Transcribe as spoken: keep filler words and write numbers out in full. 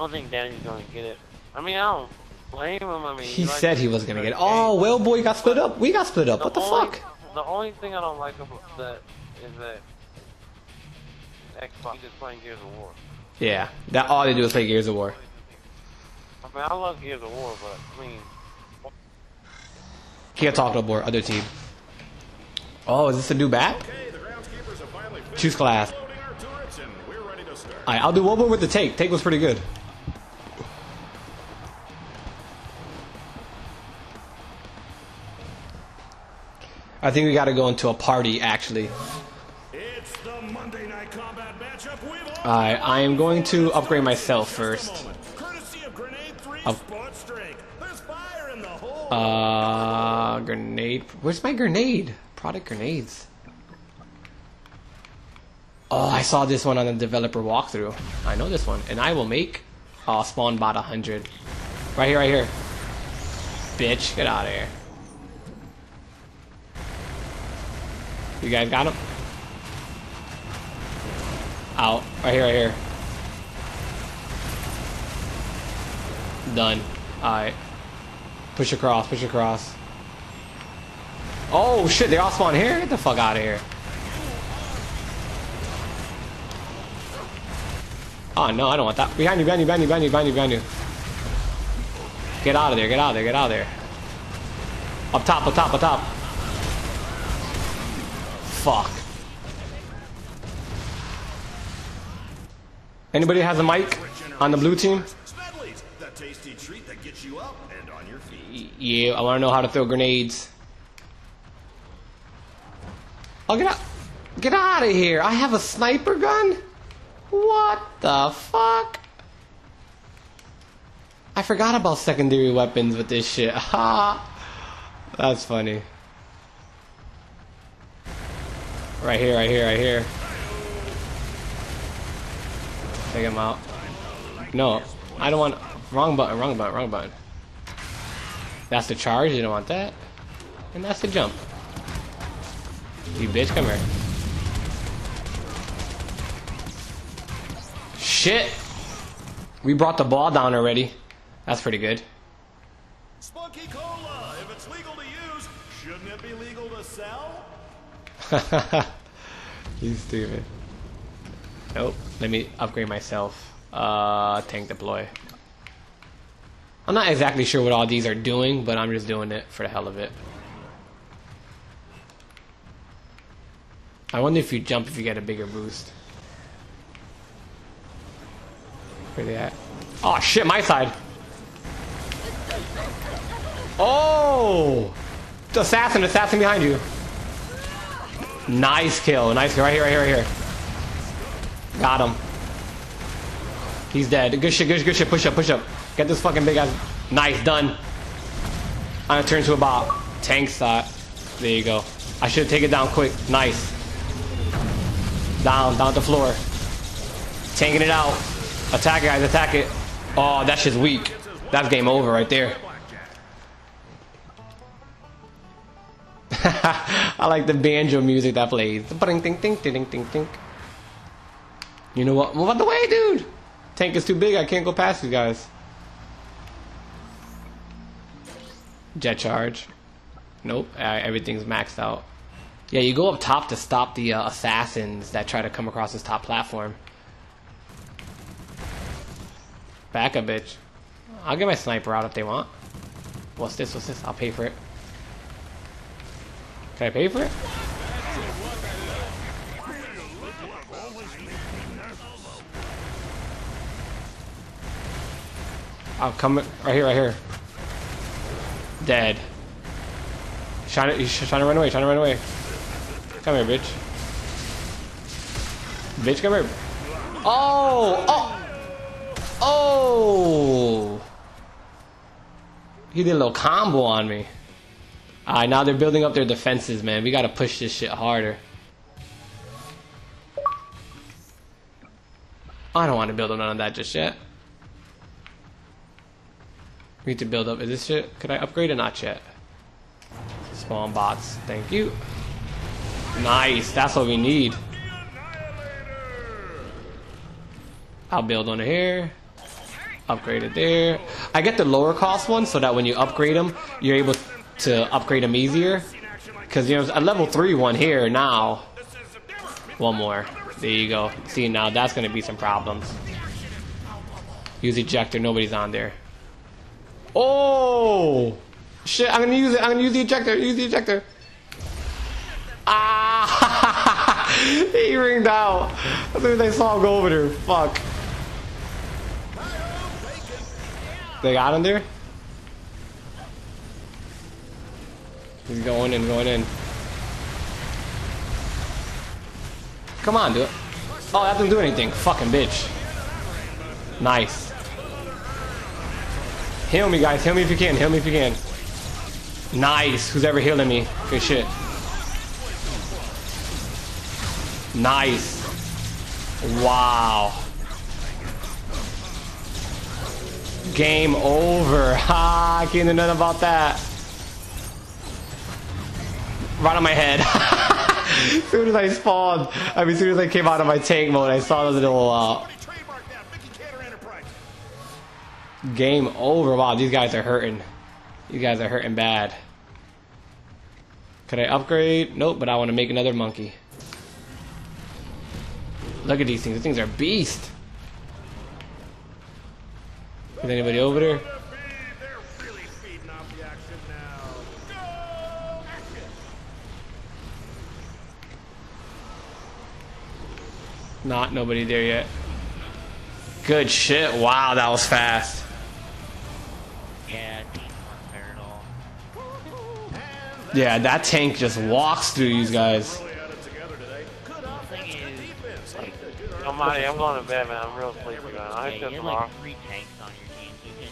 don't think Daddy's gonna get it. I mean, I don't blame him. I mean, he, he said he was gonna get it. Oh, well, boy, got split up. We got split up. The what the only, fuck? The only thing I don't like about that is that Xbox is just playing Gears of War. Yeah, that all they do is play Gears of War. I mean, I love Gears of War, but I mean, can't talk no more. Other team. Oh, is this a new bat? Okay, the groundskeepers have finally finished. Choose class. Alright, I'll do one more with the take. Take was pretty good. I think we gotta go into a party, actually. It's the Monday Night Combat matchup. Alright, I am going to upgrade myself first. Up. Uh, grenade. Where's my grenade? Product grenades. Oh, I saw this one on the developer walkthrough. I know this one, and I will make uh, spawn bot a hundred. Right here, right here. Bitch, get out of here. You guys got him? Out. Right here, right here. Done. All right. Push across. Push across. Oh shit! They all spawn here. Get the fuck out of here. Oh no, I don't want that. Behind you, behind you, behind you, behind you, behind you, behind you. Get out of there, get out of there, get out of there. Up top, up top, up top. Fuck. Anybody has a mic on the blue team? Yeah, I want to know how to throw grenades. Oh, get out. Get out of here. I have a sniper gun? What the fuck? I forgot about secondary weapons with this shit. Ha! That's funny. Right here, right here, right here. Take him out. No, I don't want. Wrong button, wrong button, wrong button. That's the charge, you don't want that. And that's the jump. You bitch, come here. Shit! We brought the ball down already. That's pretty good. Spunky Cola, if it's legal to use, shouldn't it be legal to sell? You stupid. Nope. Let me upgrade myself. Uh, tank deploy. I'm not exactly sure what all these are doing, but I'm just doing it for the hell of it. I wonder if you jump if you get a bigger boost. Where they at? Oh shit, my side. Oh! The assassin, assassin behind you. Nice kill, nice kill. Right here, right here, right here. Got him. He's dead. Good shit, good shit, good shit. Push up, push up. Get this fucking big ass. Nice, done. I'm gonna turn to a bot. Tank shot. There you go. I should take it down quick. Nice. Down, down the floor. Tanking it out. Attack it, guys, attack it. Oh, that shit's weak. That's game over right there. I like the banjo music that plays. You know what? Move out the way, dude! Tank is too big, I can't go past you guys. Jet charge. Nope, everything's maxed out. Yeah, you go up top to stop the uh, assassins that try to come across this top platform. Back a bitch. I'll get my sniper out if they want. What's this? What's this? I'll pay for it. Can I pay for it? I'll come right here, right here. Dead. He's trying to, he's trying to run away, trying to run away. Come here, bitch. Bitch, come here. Oh! Oh! Oh! He did a little combo on me. Alright, now they're building up their defenses, man. We gotta push this shit harder. I don't want to build up none of that just yet. We need to build up. Is this shit? Could I upgrade or not yet? Spawn bots. Thank you. Nice. That's what we need. I'll build on here. Upgraded there. I get the lower cost one so that when you upgrade them, you're able to upgrade them easier. Because there's a level three one here now. One more. There you go. See, now that's going to be some problems. Use ejector. Nobody's on there. Oh! Shit, I'm going to use it. I'm going to use the ejector. Use the ejector. Ah! He ringed out. As soon as they saw him go over there. Fuck. They got him there? He's going in, going in. Come on, dude. Oh, that didn't do anything. Fucking bitch. Nice. Heal me, guys. Heal me if you can. Heal me if you can. Nice. Who's ever healing me? Good shit. Nice. Wow. Game over. Ha! I can't do nothing about that. Right on my head. As soon as I spawned, I mean, as soon as I came out of my tank mode, I saw those little. Uh... Game over. Wow, these guys are hurting. You guys are hurting bad. Could I upgrade? Nope, but I want to make another monkey. Look at these things. These things are beast. Is anybody over there? Not nobody there yet. Good shit. Wow, that was fast. Yeah, yeah, that tank just walks through these guys. I'm, I'm going to bed, man. I'm real sleepy, man. I yeah, just you're like three tanks on your team, so you